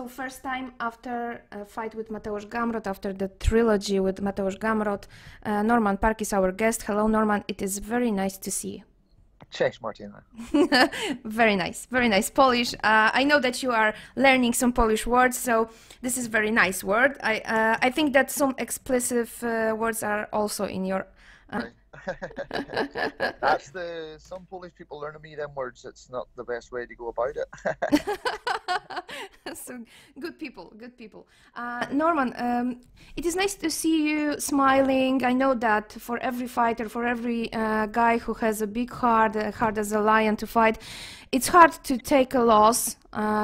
So first time after a fight with Mateusz Gamrot, after the trilogy with Mateusz Gamrot, Norman Parke is our guest. Hello, Norman. It is very nice to see you. Cześć, Martyna. Very nice Polish. I know that you are learning some Polish words, so this is very nice word. I think that some explicit words are also in your. That's the. Some Polish people learn to me them words. It's not the best way to go about it. So good people, good people. Norman, it is nice to see you smiling. I know that for every fighter, for every guy who has a big heart, hard as a lion to fight, it's hard to take a loss.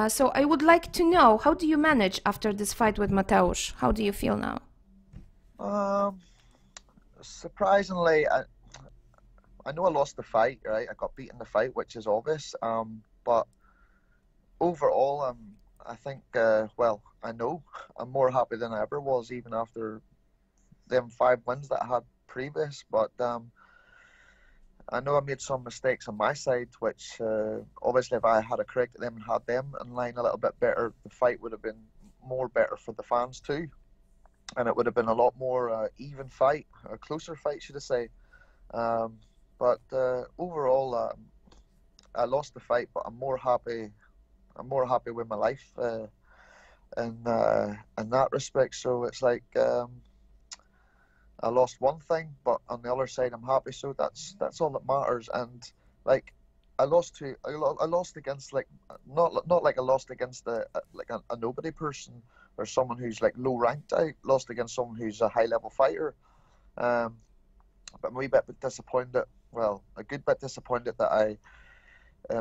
So I would like to know, how do you manage after this fight with Mateusz? How do you feel now? Surprisingly, I know I lost the fight, right? I got beaten the fight, which is obvious. But overall, I think, well, I know I'm more happy than I ever was, even after them 5 wins that I had previous. But I know I made some mistakes on my side, which obviously if I had a crack at them and had them in line a little bit better, the fight would have been more better for the fans too. And it would have been a lot more even fight, a closer fight, should I say. But overall, I lost the fight, but I'm more happy. I'm more happy with my life, in that respect. So it's like I lost one thing, but on the other side, I'm happy. So that's all that matters. And like I lost against like not like I lost against a nobody person or someone who's like low ranked. I lost against someone who's a high level fighter. But I'm a wee bit disappointed. Well, a good bit disappointed that I.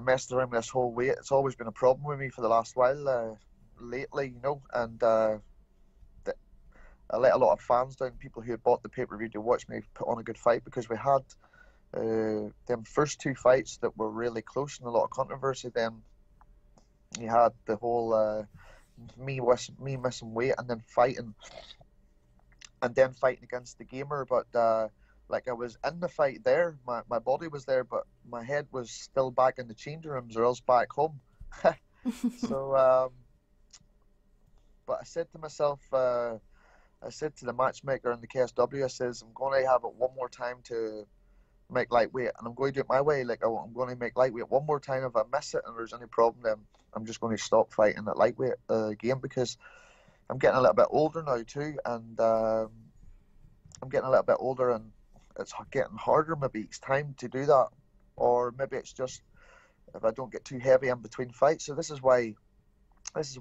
Messed around this whole way. It's always been a problem with me for the last while, lately, you know, and I let a lot of fans down, people who had bought the pay-per-view to watch me put on a good fight, because we had them first 2 fights that were really close and a lot of controversy. Then you had the whole me missing weight and then fighting against the gamer, but like I was in the fight there, my body was there, but my head was still back in the change rooms or else back home. So, but I said to myself, I said to the matchmaker in the KSW, I says, I'm going to have it one more time to make lightweight, and I'm going to do it my way. Like I'm going to make lightweight one more time. If I miss it and there's any problem, then I'm just going to stop fighting that lightweight game, because I'm getting a little bit older now too, and I'm getting a little bit older and it's getting harder maybe each time to do that, or maybe it's just if I don't get too heavy in between fights. So this is why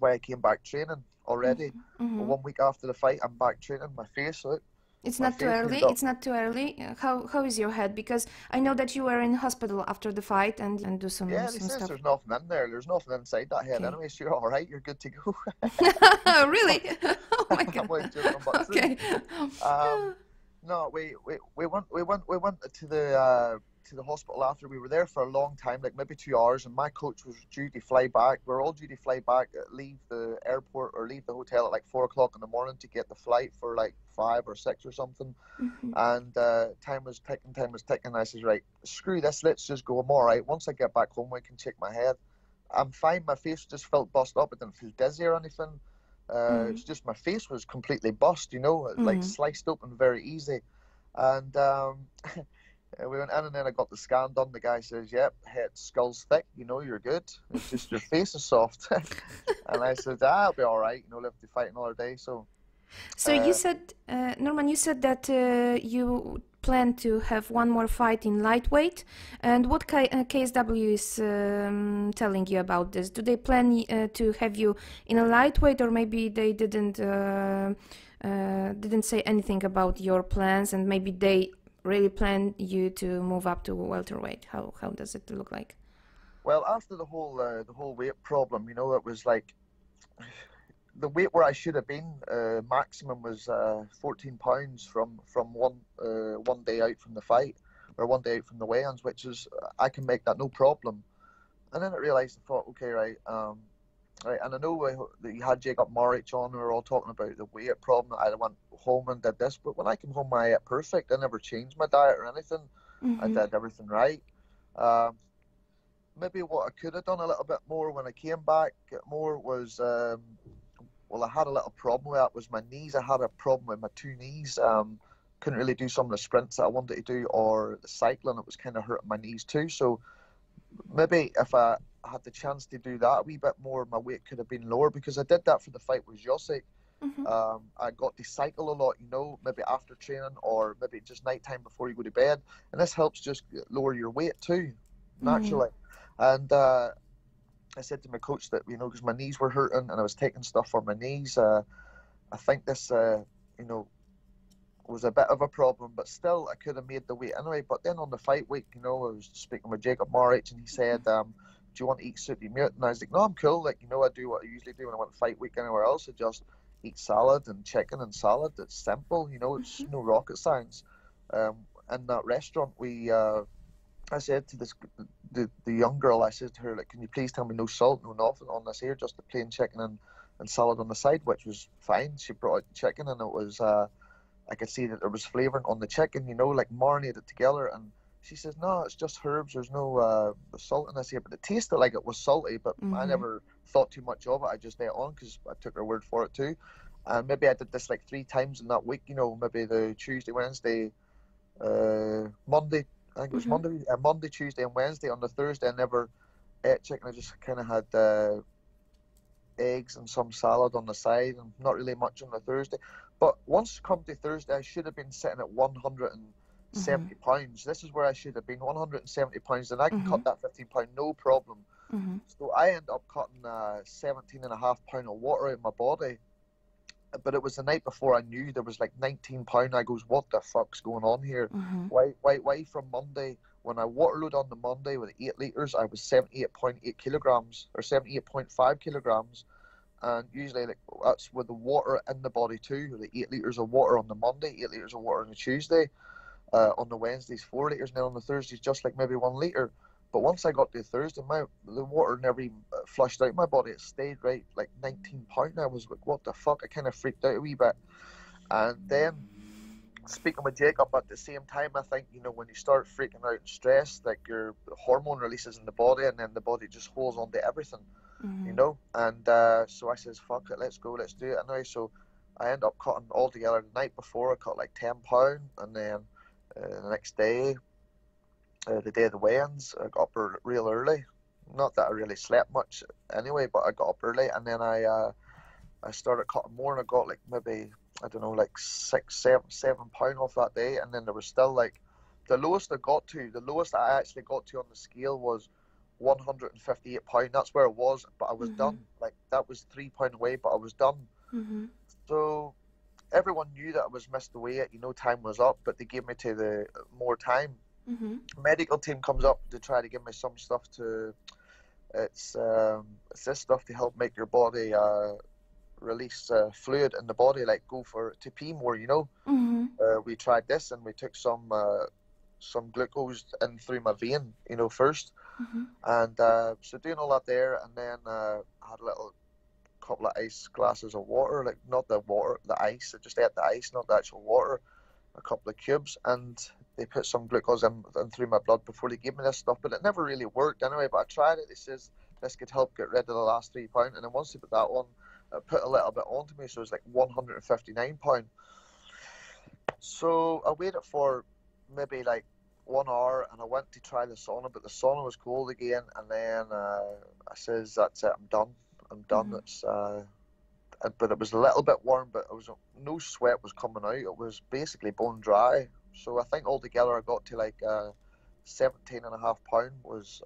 I came back training already. Mm-hmm. Well, 1 week after the fight, I'm back training. My face, look. It's not too early. It's not too early. How is your head? Because I know that you were in hospital after the fight and do some stuff. Yeah, they says there's nothing in there. There's nothing inside that head. Okay. Anyway, so you're all right. You're good to go. Really? Oh my God. Okay. No, we went to the hospital after. We were there for a long time, like maybe 2 hours, and my coach was due to fly back. We're all due to fly back, leave the airport or leave the hotel at like 4 o'clock in the morning to get the flight for like 5 or 6 or something. Mm-hmm. And time was ticking. I says, right, screw this, let's just go. I'm all right. Once I get back home, I can check my head. I'm fine. My face just felt bust up. I didn't feel dizzy or anything. Mm-hmm. It's just my face was completely bust, you know, mm-hmm. like sliced open very easy. And we went in and then I got the scan done. The guy says, yep, head, skull's thick, you know, you're good. It's just your face is soft. And I said, I'll be all right, you know, live to fight another day. So you said, Norman, you said that you plan to have 1 more fight in lightweight. And what KSW is telling you about this? Do they plan to have you in a lightweight, or maybe they didn't say anything about your plans, and maybe they really plan you to move up to welterweight? How does it look like? Well, after the whole weight problem, you know, it was like the weight where I should have been maximum was 14 pounds from one day out from the fight, or 1 day out from the weigh-ins, which is I can make that no problem. And then I realized, I thought, okay, right. Right, and I know that you had Jakub Mauricz on, we were all talking about the weight problem. I went home and did this, but when I came home, I ate perfect. I never changed my diet or anything. Mm-hmm. I did everything right. Maybe what I could have done a little bit more when I came back more was well, I had a little problem with that was my knees. I had a problem with my two knees. Couldn't really do some of the sprints that I wanted to do, or the cycling. It was kind of hurting my knees too. So maybe if I had the chance to do that a wee bit more, my weight could have been lower, because I did that for the fight with Josic. Mm-hmm. I got to cycle a lot, you know, maybe after training or maybe just nighttime before you go to bed. And this helps just lower your weight too, naturally. Mm-hmm. And I said to my coach that, you know, because my knees were hurting and I was taking stuff for my knees, I think this, you know, was a bit of a problem, but still I could have made the weight anyway. But then on the fight week, you know, I was speaking with Jakub Mauricz, and he said, do you want to eat soup and meat? And I was like, no, I'm cool. Like, you know, I do what I usually do when I went to fight week anywhere else. I just eat salad and chicken and salad. It's simple, you know, it's no rocket science. In that restaurant, we, I said to the young girl, I said to her, like, can you please tell me no salt, no nothing on this here, just the plain chicken and salad on the side, which was fine. She brought out chicken, and it was, I could see that there was flavouring on the chicken, you know, like marinated together. And she says, no, it's just herbs, there's no salt in this here. But it tasted like it was salty, but I never thought too much of it. I just ate on because I took her word for it too. And maybe I did this like 3 times in that week, you know, maybe the Tuesday, Wednesday, Monday, I think it was Monday, Tuesday and Wednesday. On the Thursday, I never ate chicken. I just kind of had eggs and some salad on the side, and not really much on the Thursday. But once come to Thursday, I should have been sitting at 170 pounds. This is where I should have been, 170 pounds, and I can cut that 15 pound, no problem. So I end up cutting 17.5 pound of water out of my body. But it was the night before I knew there was like 19 pound. I goes, what the fuck's going on here? Why from Monday, when I waterloaded on the Monday with 8 litres, I was 78.8 kilograms or 78.5 kilograms. And usually like, that's with the water in the body too, the 8 litres of water on the Monday, 8 litres of water on the Tuesday, on the Wednesdays 4 litres, and then on the Thursdays just like maybe 1 litre. But once I got to Thursday, the water never even flushed out my body. It stayed right like 19 pound. I was like, what the fuck? I kind of freaked out a wee bit. And then speaking with Jakub at the same time, I think, you know, when you start freaking out and stressed, like your hormone releases in the body, and then the body just holds on to everything, you know. And so I says, fuck it, let's go, let's do it anyway. So I end up cutting all together. The night before, I cut like 10 pound, and then the next day, the day of the weigh-ins, I got up real early. Not that I really slept much anyway, but I got up early, and then I started cutting more, and I got like maybe, I don't know, like 6, 7 pound off that day. And then there was still like, the lowest I actually got to on the scale was 158 pound. That's where it was, but I was done. Like that was 3 pound away, but I was done. So everyone knew that I was missed the weight, you know, time was up, but they gave me to the more time. Medical team comes up to try to give me some stuff to, it's this stuff to help make your body release fluid in the body, like to pee more, you know. We tried this, and we took some glucose in through my vein, you know, first. And so doing all that there, and then I had a couple of ice glasses of water, like not the water, the ice. I just ate the ice, not the actual water. A couple of cubes, and they put some glucose in through my blood before they gave me this stuff, but it never really worked anyway. But I tried it. They says this could help get rid of the last 3 pound, and then once they put that on, it put a little bit onto me, so it was like 159 pound. So I waited for maybe like 1 hour, and I went to try the sauna, but the sauna was cold again. And then I says, that's it, I'm done. I'm done. It's but it was a little bit warm, but it was no sweat was coming out. It was basically bone dry. So I think altogether I got to like 17.5 pound was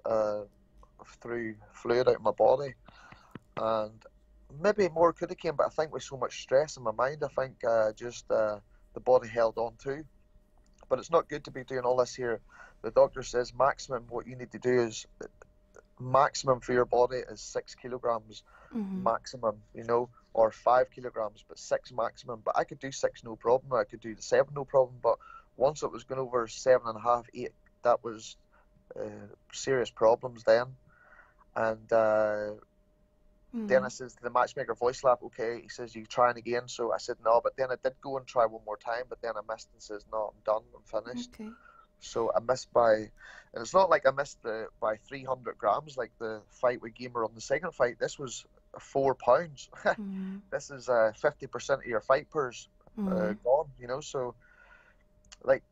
through fluid out of my body, and maybe more could have came, but I think with so much stress in my mind, I think just the body held on to. But it's not good to be doing all this here. The doctor says maximum what you need to do is maximum for your body is 6 kilograms maximum, you know, or 5 kilograms, but 6 maximum. But I could do 6 no problem, I could do the 7 no problem, but once it was going over 7.5, 8, that was serious problems then. And then I says to the matchmaker, voice lap, okay, he says, you trying again? So I said no, but then I did go and try one more time, but then I missed and says no, I'm done, I'm finished. So I missed by, and it's not like I missed by 300 grams like the fight with Gamer on the second fight. This was 4 pounds. Mm. This is 50% of your fight purse gone, you know. So, like,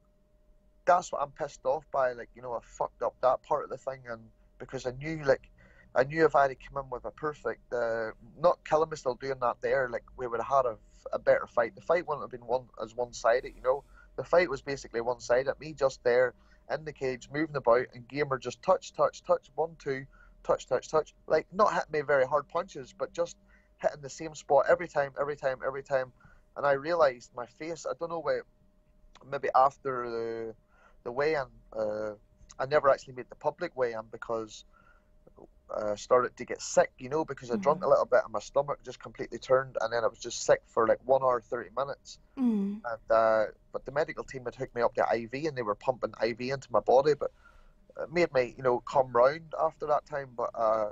that's what I'm pissed off by. Like, you know, I fucked up that part of the thing, and because I knew, like, I knew if I had come in with a perfect, not killing me still doing that there, like, we would have had a better fight. The fight wouldn't have been one-sided, you know. The fight was basically one-sided. Me just there in the cage, moving about, and Gamer just touch, touch, touch, 1, 2, touch, touch, touch. Like, not hitting me very hard punches, but just hitting the same spot every time. And I realised my face, I don't know where, maybe after the weigh-in, I never actually made the public weigh-in because I started to get sick, you know, because I drunk a little bit and my stomach just completely turned, and then I was just sick for like 1 hour 30 minutes. And but the medical team had hooked me up to IV, and they were pumping IV into my body, but it made me, you know, come round after that time. But I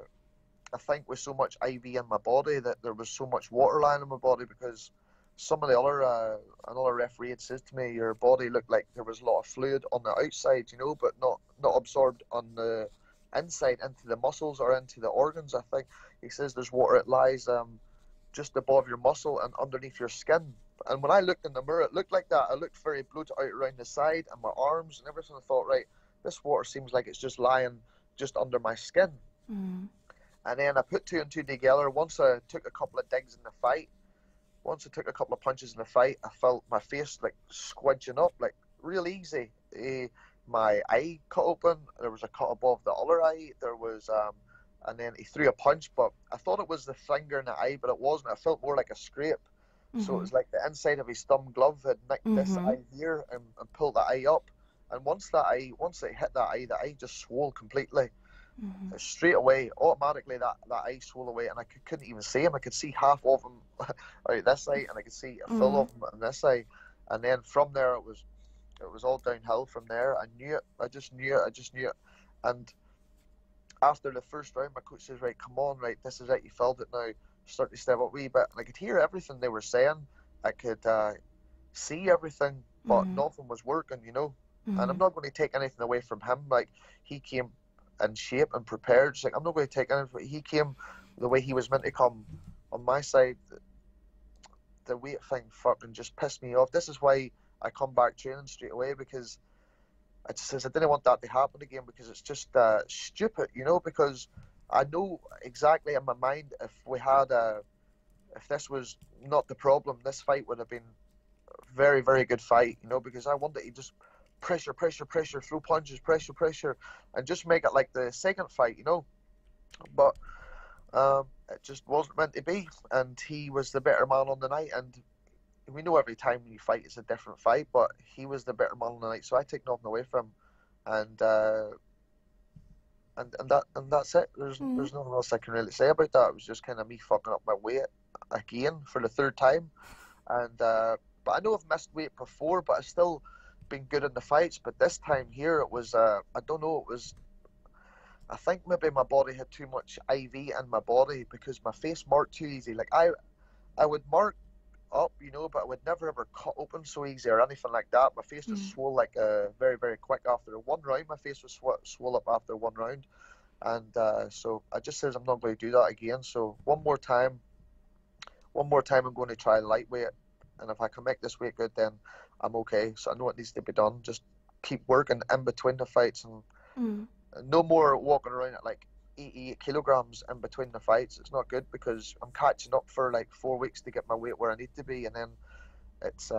think with so much IV in my body that there was so much water lying in my body, because some of the other another referee had said to me, your body looked like there was a lot of fluid on the outside, you know, but not absorbed on the inside into the muscles or into the organs. I think he says there's water, it lies just above your muscle and underneath your skin. And when I looked in the mirror, it looked like that. I looked very bloated out around the side and my arms and everything. I thought, right, this water seems like it's just lying just under my skin. And then I put 2 and 2 together. Once I took a couple of digs in the fight, once I took a couple of punches in the fight, I felt my face like squidging up, like real easy. My eye cut open, there was a cut above the other eye, there was, and then he threw a punch, but I thought it was the finger in the eye, but it wasn't. I felt more like a scrape. So it was like the inside of his thumb glove had nicked this eye here and pulled the eye up. And once it hit that eye just swole completely. Straight away, automatically that eye swole away, and I couldn't even see him. I could see half of him out this eye, and I could see a full of him on this eye. And then from there, it was all downhill from there. I knew it. I just knew it. And after the first round, my coach says, right, come on, right, this is it. You felt it now. Start to step up a wee bit. And I could hear everything they were saying. I could see everything, but nothing was working, you know. And I'm not going to take anything away from him. Like, he came in shape and prepared. It's like, I'm not going to take anything. He came the way he was meant to come. On my side, the weight thing fucking just pissed me off. This is why I come back training straight away, because I just says I didn't want that to happen again, because it's just stupid, you know, because I know exactly in my mind if this was not the problem, this fight would have been a very, very good fight, you know, because I wanted to just pressure, throw punches, pressure, and just make it like the second fight, you know, but it just wasn't meant to be, and he was the better man on the night, and we know every time you fight it's a different fight, but he was the better man on the night, so I take nothing away from him, and that's it. There's nothing else I can really say about that. It was just kind of me fucking up my weight again for the third time, and but I know I've missed weight before, but I've still been good in the fights. But this time here, it was I don't know. It was, I think maybe my body had too much IV in my body, because my face marked too easy. Like I would mark up, you know, but I would never ever cut open so easy or anything like that. My face just swole like very, very quick after one round. My face was swole up after one round, and so I just says I'm not going to do that again. So one more time I'm going to try lightweight, and if I can make this weight good, then I'm okay. So I know it needs to be done. Just keep working in between the fights, and no more walking around at like 88 kilograms in between the fights. It's not good, because I'm catching up for like 4 weeks to get my weight where I need to be, and then it's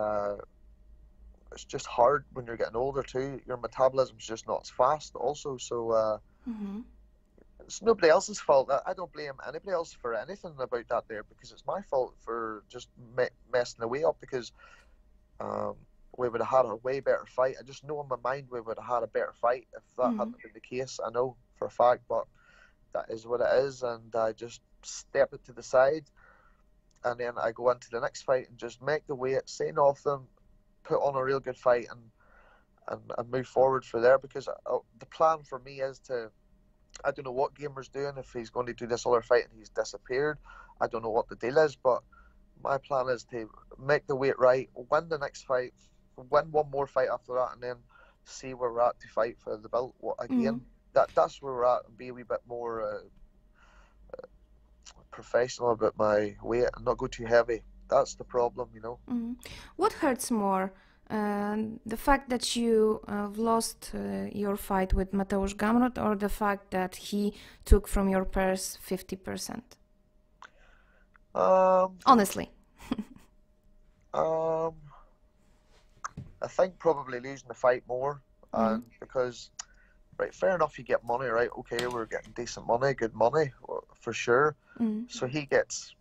just hard when you're getting older too. Your metabolism's just not as fast also, so it's nobody else's fault. I don't blame anybody else for anything about that there, because it's my fault for just messing the weight up, because we would have had a way better fight. I just know in my mind we would have had a better fight if that hadn't been the case. I know for a fact, but that is what it is, and I just step it to the side, and then I go into the next fight and just make the weight, saying off them, put on a real good fight, and move forward for there, because the plan for me is to, I don't know what Gamer's doing, if he's going to do this other fight and he's disappeared, I don't know what the deal is, but my plan is to make the weight right, win the next fight, win one more fight after that, and then see where we're at to fight for the belt again. That's where we're at, and be a wee bit more professional about my weight and not go too heavy. That's the problem, you know. Mm-hmm. What hurts more? The fact that you lost your fight with Mateusz Gamrot, or the fact that he took from your purse 50%? Honestly. I think probably losing the fight more, and because, right, fair enough, you get money, right? Okay, we're getting decent money, good money, for sure. So he gets...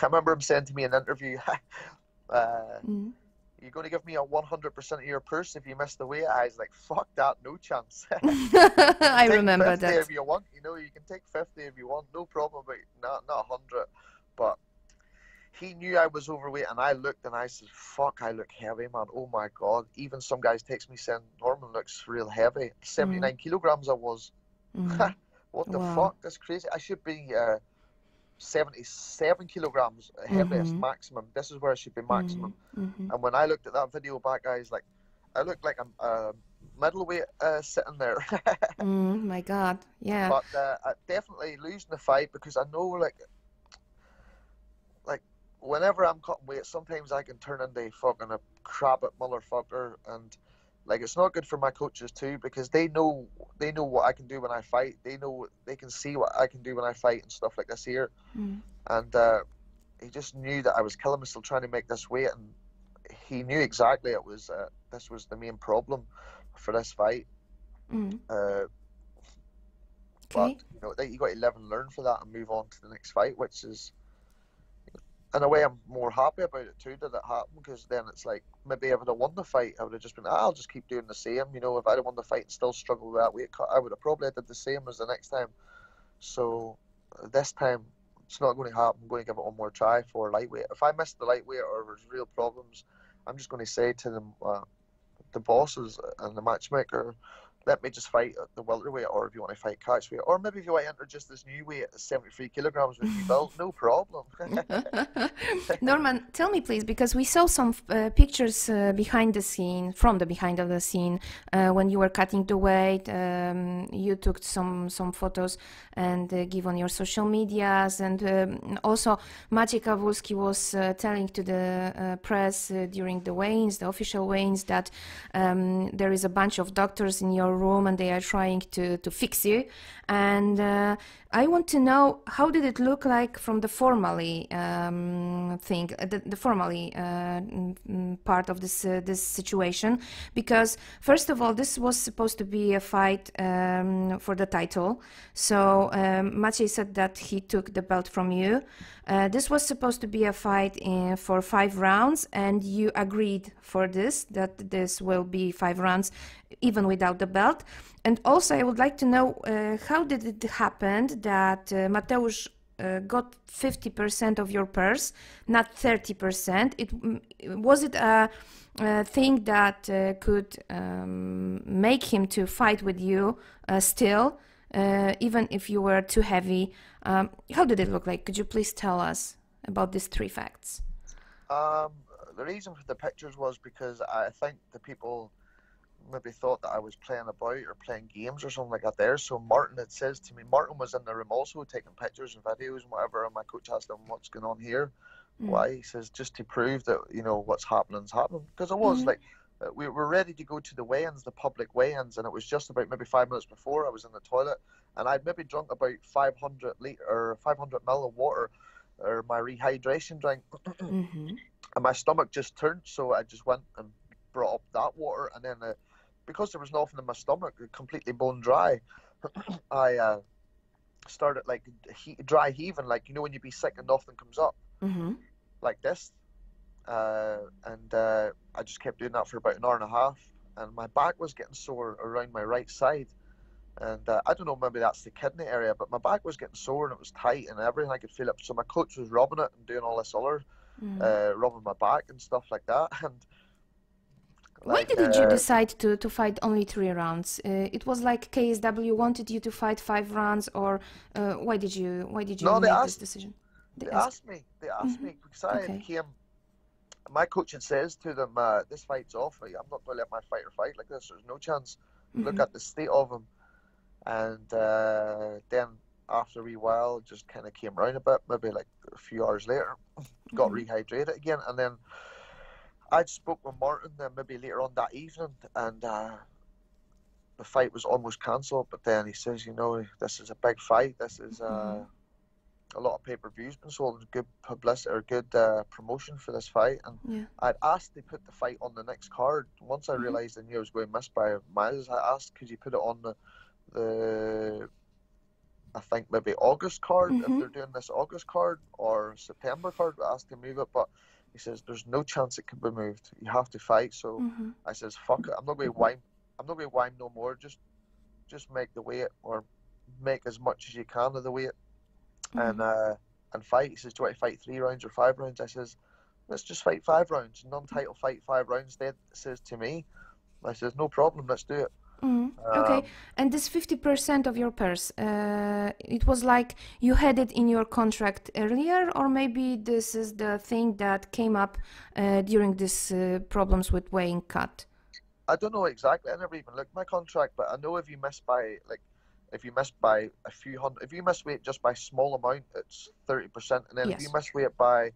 I remember him saying to me in an interview, you're going to give me a 100% of your purse if you miss the weight? I was like, fuck that, no chance. I remember that. Take 50 if you want, you know, you can take 50 if you want, no problem, but not 100. But he knew I was overweight, and I looked and I said, fuck, I look heavy, man, oh my God. Even some guys text me saying, Norman looks real heavy. 79 kilograms I was. What the fuck, that's crazy. I should be... 77 kilograms heaviest maximum. This is where it should be maximum. And when I looked at that video back, I was like, I looked like I'm middleweight sitting there. My God, yeah. But I definitely losing the fight, because I know, like whenever I'm cutting weight, sometimes I can turn into fucking a crab at motherfucker, and like it's not good for my coaches too, because they know what I can do when I fight. They can see what I can do when I fight and stuff like this here. And he just knew that I was killing myself trying to make this weight, and he knew exactly it was this was the main problem for this fight. But you know, you got to live and learn for that and move on to the next fight, which is, in a way, I'm more happy about it too that it happened, because then it's like, maybe if I'd have won the fight, I would have just been, I'll just keep doing the same. You know, if I'd have won the fight and still struggled with that weight cut, I would have probably did the same as the next time. So this time, it's not going to happen. I'm going to give it one more try for lightweight. If I missed the lightweight or there's real problems, I'm just going to say to them, the bosses and the matchmaker, let me just fight at the welterweight, or if you want to fight catchweight, or maybe if you want to enter just this new weight at 73 kilograms with you build, no problem. Norman, tell me please, because we saw some pictures behind the scene, from the behind of the scene, when you were cutting the weight, you took some photos and give on your social medias, and also Maciej Kawulski was telling to the press during the weigh-ins, the official weigh-ins, that there is a bunch of doctors in your room and they are trying to fix you, and I want to know, how did it look like from the formally thing, the formally part of this this situation? Because first of all, this was supposed to be a fight for the title, so Maciej said that he took the belt from you. This was supposed to be a fight for 5 rounds, and you agreed for this, that this will be 5 rounds even without the belt. And also I would like to know how did it happen that Mateusz got 50% of your purse, not 30%? Was it a thing that could make him to fight with you still, even if you were too heavy? How did it look like? Could you please tell us about these 3 facts? The reason for the pictures was because I think the people maybe thought that I was playing about or playing games or something like that there. So Martin, it says to me, Martin was in the room also taking pictures and videos and whatever, and my coach asked him, what's going on here? Why? He says, just to prove that, you know, what's happening is happening. Because I was like, we were ready to go to the weigh-ins, the public weigh-ins, and it was just about maybe 5 minutes before I was in the toilet, and I'd maybe drunk about 500 ml of water, or my rehydration drink, and my stomach just turned, so I just went and brought up that water, and then because there was nothing in my stomach, completely bone dry, I started like dry heaving, like, you know, when you be sick and nothing comes up, like this, and I just kept doing that for about 1.5 hours, and my back was getting sore around my right side, and I don't know, maybe that's the kidney area, but my back was getting sore and it was tight and everything, I could feel it. So my coach was rubbing it and doing all this other, rubbing my back and stuff like that. And like, why didn't you decide to fight only 3 rounds? It was like KSW wanted you to fight 5 rounds, or why did you no, make this decision? They asked me, because I became, my coach had says to them, this fight's off, I'm not going to let my fighter fight like this, there's no chance, look at the state of him. And then after a wee while, just kind of came around a bit, maybe like a few hours later, got rehydrated again. And then I spoke with Martin then maybe later on that evening, and the fight was almost cancelled. But then he says, you know, this is a big fight. This is a lot of pay-per-views been sold, good publicity or good promotion for this fight. And I'd asked they put the fight on the next card. Once I realised I knew I was going to miss by miles, I asked, could you put it on the I think maybe August card, if they're doing this August card or September card. I asked to move it, but he says there's no chance it can be moved. You have to fight. So I says, fuck it, I'm not going to whine no more. Just make the weight, or make as much as you can of the weight, and fight. He says, do I fight 3 rounds or 5 rounds? I says, let's just fight 5 rounds. Non-title fight 5 rounds. Then says to me, I says, no problem, let's do it. Okay, and this 50% of your purse, it was like you had it in your contract earlier, or maybe this is the thing that came up during these problems with weighing cut? I don't know exactly. I never even looked at my contract, but I know if you miss by like, if you miss by a few hundred, if you miss weight just by small amount, it's 30%, and then if you miss weight by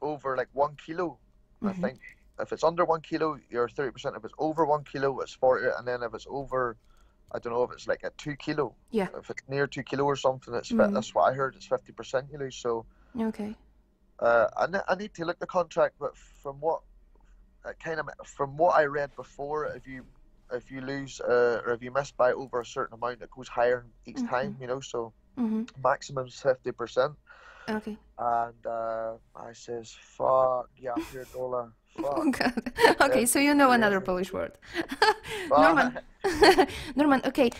over like 1 kilo, I think. If it's under 1 kilo, you're 30%. If it's over 1 kilo, it's 40. And then if it's over, I don't know, if it's like a 2 kilo. Yeah. If it's near 2 kilo or something, it's that's what I heard. It's 50% you lose. So. Okay. I need to look the contract, but from what I read before, if you lose or if you miss by over a certain amount, it goes higher each time. You know, so maximum is 50%. Okay. And I says, fuck yeah, $100. Oh God. Okay, so you know another Polish word. Norman. Norman, okay.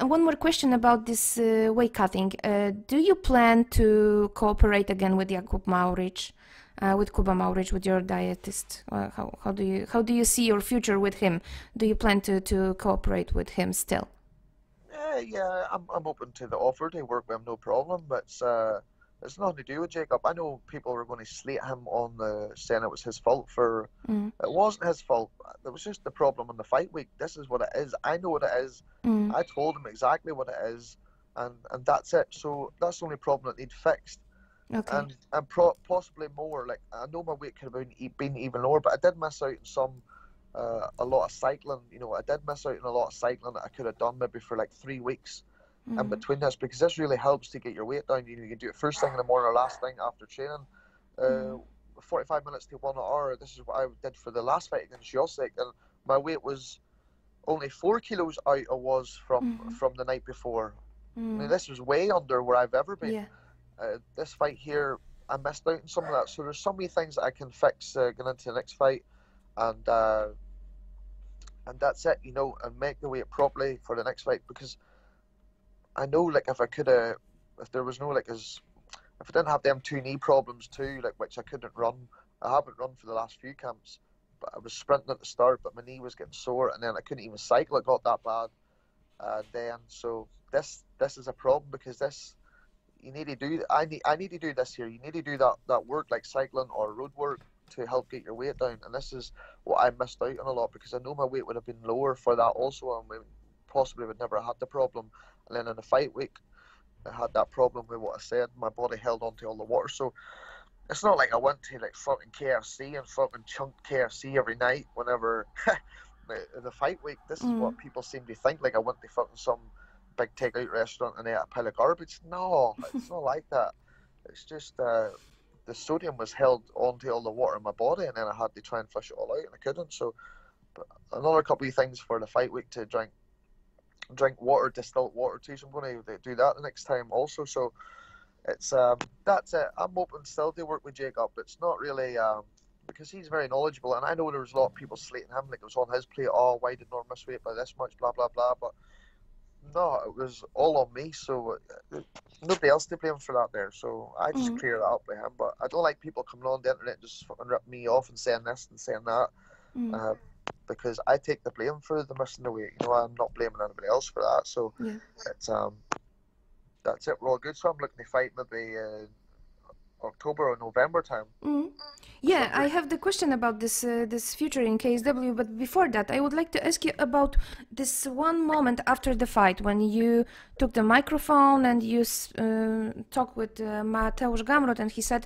One more question about this weight cutting. Do you plan to cooperate again with Jakub Mauricz, with Kuba Mauricz, with your dietist? How do you see your future with him? Do you plan to cooperate with him still? Yeah, I'm open to the offer. They work with him, no problem. But it's nothing to do with Jakub. I know people were going to slate him on saying it was his fault for... It wasn't his fault. It was just the problem in the fight week. This is what it is. I know what it is. I told him exactly what it is. And that's it. So that's the only problem that need fixed. Okay. And possibly more. Like, I know my weight could have been even lower, but I did miss out on a lot of cycling. You know, I did miss out on a lot of cycling that I could have done maybe for like 3 weeks. And between us, because this really helps to get your weight down. You can do it first thing in the morning or last thing after training. 45 minutes to 1 hour. This is what I did for the last fight against Josic, and my weight was only 4 kilos out I was from the night before. I mean, this was way under where I've ever been. Yeah. This fight here, I missed out on some of that. So there's so many things that I can fix going into the next fight, and that's it. You know, and make the weight properly for the next fight, because I know, like, if I could have, if there was no, like, as, if I didn't have them 2 knee problems too, like, which I couldn't run, I haven't run for the last few camps, but I was sprinting at the start, but my knee was getting sore, and then I couldn't even cycle, it got that bad, then, so, this is a problem, because this, you need to do, I need to do this here, you need to do that work, like cycling or road work, to help get your weight down, and this is what I missed out on a lot, because I know my weight would have been lower for that also, and we possibly would never have had the problem. And then in the fight week, I had that problem with what I said. My body held onto all the water. So it's not like I went to like fucking KFC and fucking chunked KFC every night whenever the fight week. This is what people seem to think. Like I went to fucking some big takeout restaurant and ate a pile of garbage. No, it's not like that. It's just the sodium was held onto all the water in my body, and then I had to try and flush it all out, and I couldn't. So but another couple of things for the fight week to drink water, distilled water too, so I'm going to do that the next time also. So it's that's it. I'm open still to work with Jakub. It's not really because he's very knowledgeable, and I know there was a lot of people slating him, like it was on his plate, oh why did Norm miss weight by this much, blah blah blah, but no, it was all on me, so nobody else to blame for that there, so I just clear that up with him. But I don't like people coming on the internet and just fucking ripping me off and saying this and saying that, because I take the blame for the missing the weight. You know, I'm not blaming anybody else for that. So it's that's it. We're all good. So I'm looking to fight maybe October or November time. Yeah, I have the question about this this future in KSW, but before that, I would like to ask you about this one moment after the fight when you took the microphone and you talked with Mateusz Gamrot, and he said,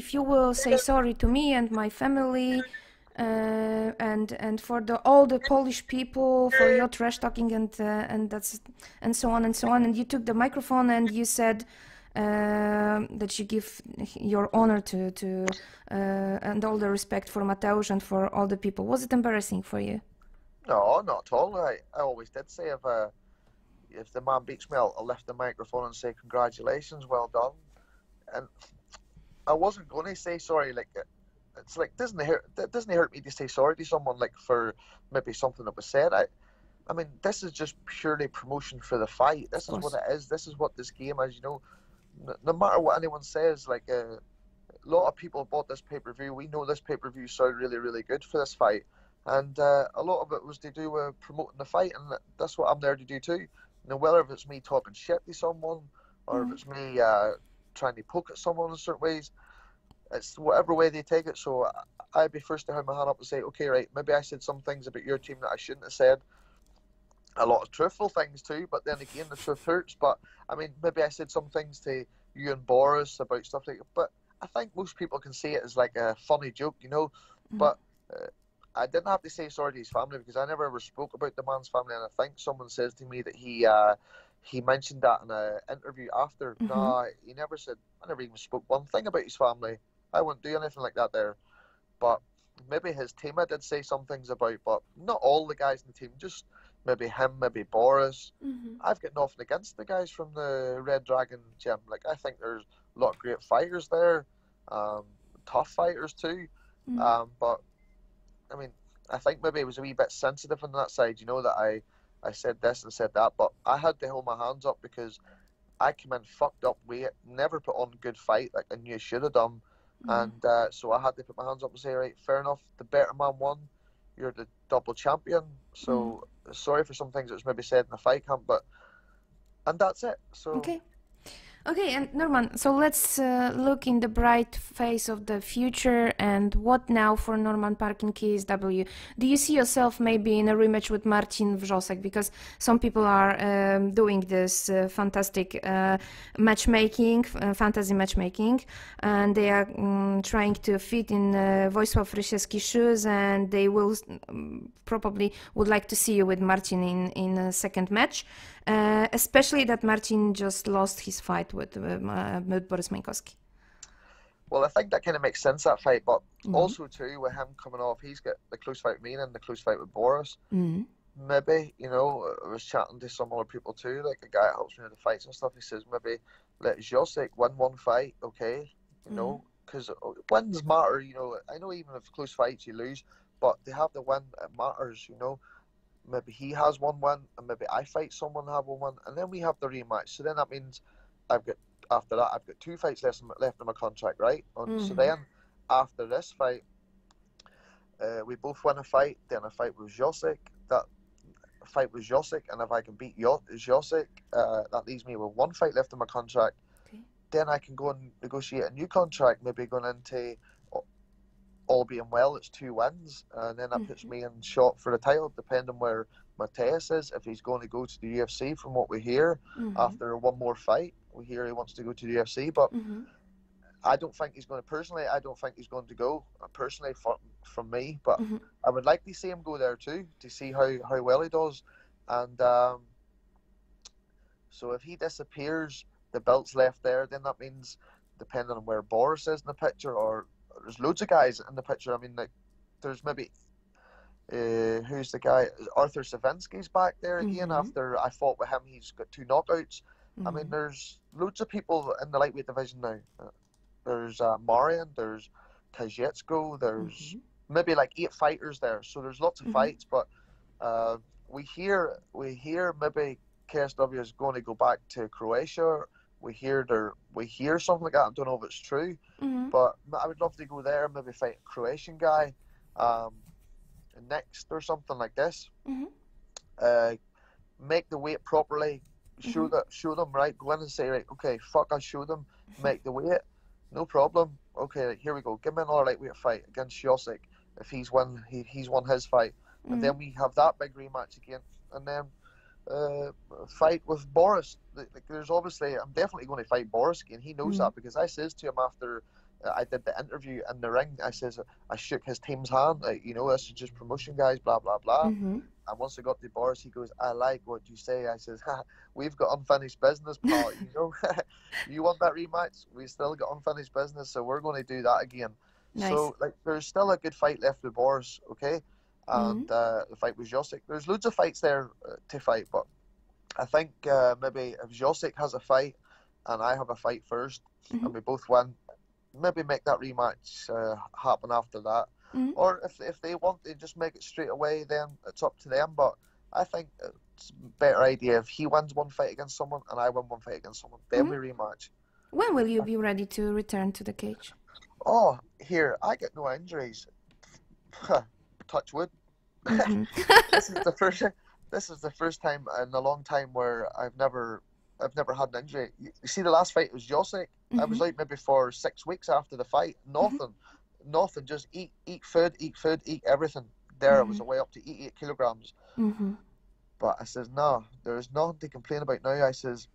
"If you will say sorry to me and my family, and for all the Polish people for your trash talking and so on and so on," and you took the microphone and you said that you give your honor to and all the respect for Mateusz and for all the people. Was it embarrassing for you? No, not at all. I always did say if the man beats me, I'll lift the microphone and say congratulations, well done. And I wasn't going to say sorry. Like it's like doesn't it hurt me to say sorry to someone like for maybe something that was said. I mean, this is just purely promotion for the fight. This is what it is. This is what this game is. You know. No matter what anyone says, like a lot of people bought this pay-per-view. We know this pay-per-view sounded really, really good for this fight, and a lot of it was to do with promoting the fight, and that's what I'm there to do too. You know, whether if it's me talking shit to someone or if it's me trying to poke at someone in certain ways, it's whatever way they take it. So I'd be first to hold my hand up and say, okay, right, maybe I said some things about your team that I shouldn't have said. A lot of truthful things too, but then again, the truth hurts. But I mean, maybe I said some things to you and Boris about stuff like that, but I think most people can see it as like a funny joke, you know. But I didn't have to say sorry to his family because I never ever spoke about the man's family, and I think someone says to me that he mentioned that in an interview after. Nah, he never said, I never even spoke one thing about his family. I wouldn't do anything like that there. But maybe his team I did say some things about, but not all the guys in the team, just maybe him, maybe Boris. I've got nothing against the guys from the Red Dragon gym. Like, I think there's a lot of great fighters there, tough fighters too. But, I mean, I think maybe it was a wee bit sensitive on that side, you know, that I said this and said that. But I had to hold my hands up because I came in fucked up weight, never put on a good fight like I knew I should have done. And so I had to put my hands up and say, right, fair enough, the better man won. You're the double champion, so sorry for some things that was maybe said in the fight camp, but and that's it. So okay, and Norman, so let's look in the bright face of the future. And what now for Norman Parke in KSW? Do you see yourself maybe in a rematch with Marcin Wrzosek? Because some people are doing this fantastic matchmaking, fantasy matchmaking, and they are trying to fit in Wojciech Rysiewski's shoes, and they will probably would like to see you with Martin in a second match. Especially that Martin just lost his fight with Boris Minkowski. Well, I think that kind of makes sense, that fight, but also too, with him coming off, he's got the close fight with me and the close fight with Boris. Maybe, you know, I was chatting to some other people too, like the guy that helps me with the fights and stuff, he says maybe let Josic win one fight, okay, you know, because wins matter, you know. I know even if close fights you lose, but they have the win, it matters, you know. Maybe he has one win, and maybe I fight someone and have one win, and then we have the rematch. So then that means I've got, after that, I've got two fights left in my contract, right? And so then, after this fight, we both win a fight, then a fight with Josic, and if I can beat Josic, that leaves me with one fight left in my contract. Then I can go and negotiate a new contract, maybe going into, all being well, it's 2 wins, and then that puts me in shot for the title, depending where Mateusz is. If he's going to go to the UFC, from what we hear, after one more fight, we hear he wants to go to the UFC, but I don't think he's going to, personally, I don't think he's going to go, personally, from me, but I would like to see him go there too, to see how well he does, and so if he disappears, the belt's left there, then that means, depending on where Boris is in the picture, or there's loads of guys in the picture. I mean, like, there's maybe who's the guy? Arthur Savinsky's back there again. After I fought with him, he's got 2 knockouts. I mean, there's loads of people in the lightweight division now. There's Marion, there's Tajetsko, there's maybe like 8 fighters there. So there's lots of fights, but we hear maybe KSW is going to go back to Croatia. We hear something like that. I don't know if it's true, but I would love to go there and maybe fight a Croatian guy next or something like this. Make the weight properly. Show them, right? Go in and say, right, okay, fuck, I'll show them. Make the weight. No problem. okay, here we go, give me another lightweight fight against Josic. If he's won his fight, and then we have that big rematch again, and then fight with Boris. Like, there's obviously, I'm definitely going to fight Boris again. He knows that, because I says to him after I did the interview in the ring, I says, I shook his team's hand, you know, this is just promotion, guys, blah, blah, blah. And once I got to Boris, he goes, I like what you say. I says, we've got unfinished business, pal, you know. You want that rematch? We still got unfinished business, so we're going to do that again. Nice. So, like, there's still a good fight left with Boris, okay? And the fight with Josic. There's loads of fights there to fight, but I think maybe if Josic has a fight and I have a fight first, and we both win, maybe make that rematch happen after that. Or if they want to just make it straight away, then it's up to them. But I think it's a better idea if he wins one fight against someone and I win one fight against someone, then we rematch. When will you be ready to return to the cage? Oh, here, I get no injuries. Touch wood. This is the first time in a long time where I've never had an injury. You see, the last fight was Josic. I was like maybe for 6 weeks after the fight, nothing, just eat food, eat everything. There I was away up to 88 kilograms. But I says, no, there's nothing to complain about now. I says,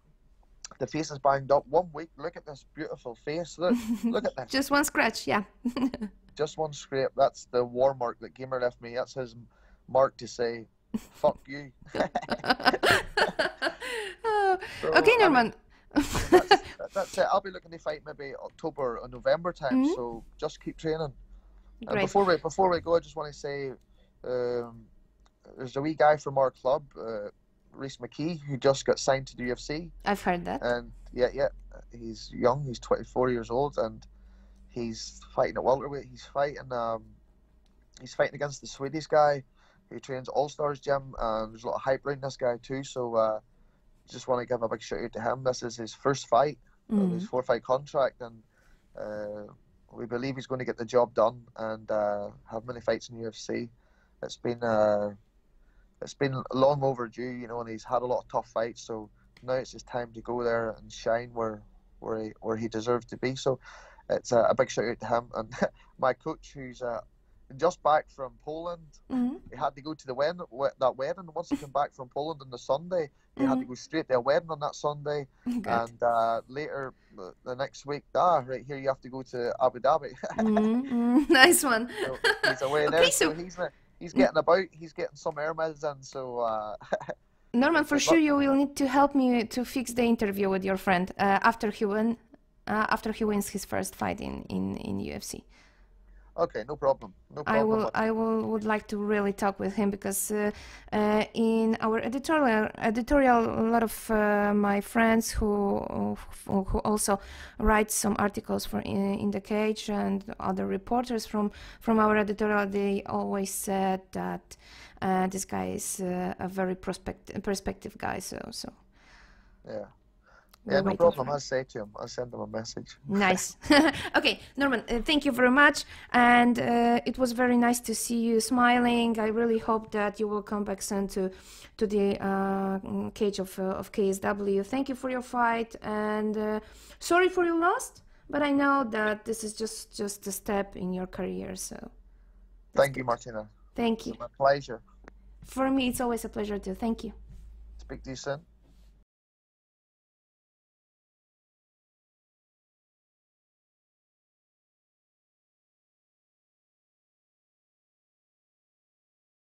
the face is banged up. 1 week, look at this beautiful face. Look at this. Just one scratch, yeah. Just one scrape. That's the war mark that Gamer left me. That's his mark to say, fuck you. So, okay, Norman. That's it. I'll be looking to fight maybe October or November time. So just keep training. And before we go, I just want to say, there's a wee guy from our club, Rhys McKee, who just got signed to the UFC. I've heard that. And yeah, he's young. He's 24 years old, and he's fighting at welterweight. He's fighting against the Swedish guy who trains All Stars Gym, and there's a lot of hype around this guy too. So just want to give a big shout out to him. This is his first fight, his 4-fight contract, and we believe he's going to get the job done and have many fights in the UFC. It's been long overdue, you know, and he's had a lot of tough fights. So now it's his time to go there and shine where he deserves to be. So it's a big shout out to him and my coach, who's just back from Poland. He had to go to the wedding. Once he came back from Poland on the Sunday, he had to go straight to a wedding on that Sunday. Good. And later the next week, right here, you have to go to Abu Dhabi. Nice one. So he's away there. Okay, so he's getting about. He's getting some air miles in. So Norman, for sure, you will need to help me to fix the interview with your friend after he wins his first fight in UFC. Okay, no problem. No problem. I would like to really talk with him, because in our editorial, a lot of my friends who also write some articles for in the cage and other reporters from our editorial, they always said that this guy is a very prospective guy. So. Yeah. Yeah, no problem. I'll say to him. I'll send him a message. Nice. Okay, Norman, thank you very much. And it was very nice to see you smiling. I really hope that you will come back soon to the cage of KSW. Thank you for your fight. And sorry for your loss, but I know that this is just a step in your career. So. Thank you, Martina. Thank you. It's my pleasure. For me, it's always a pleasure too. Thank you. Speak to you soon.